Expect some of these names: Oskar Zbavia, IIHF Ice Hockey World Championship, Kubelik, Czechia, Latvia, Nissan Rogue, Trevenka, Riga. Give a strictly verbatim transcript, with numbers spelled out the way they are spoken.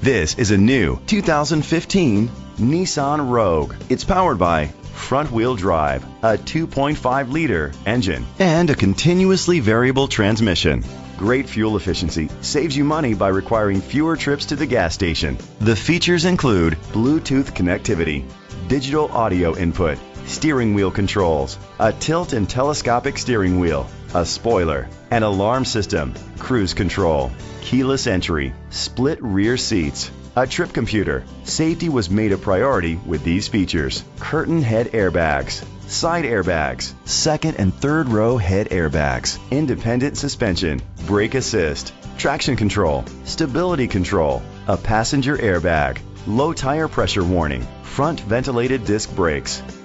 This is a new two thousand fifteen Nissan Rogue. It's powered by front-wheel drive, a two point five liter engine, and a continuously variable transmission. Great fuel efficiency saves you money by requiring fewer trips to the gas station. The features include Bluetooth connectivity, digital audio input, steering wheel controls, a tilt and telescopic steering wheel, a spoiler, an alarm system, cruise control, keyless entry, split rear seats, a trip computer. Safety was made a priority with these features: curtain head airbags, side airbags, second and third row head airbags, independent suspension, brake assist, traction control, stability control, a passenger airbag, low tire pressure warning, front ventilated disc brakes.